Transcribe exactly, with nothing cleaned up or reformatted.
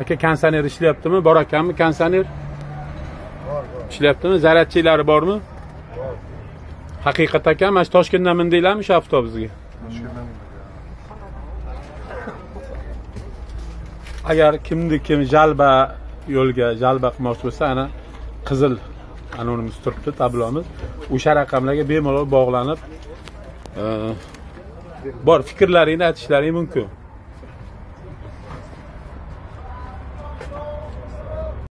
Aka konsaner ishlayaptimi? Bor ekanmi konsaner? Bor, bor. Ishlayaptimi? Zaryadchilari bormi? Bor. Haqiqat ekan, mana shu Toshkentdan mindinglarmi shu avtobusga? Toshkentdan. Agar kimni kim jalba yo'lga jalba qilmoqchi bo'lsa, ana qizil anonimiz turibdi, tablomiz. O'sha raqamlarga bemalol bog'lanib, bor fikrlaringni aytishlaring mumkin.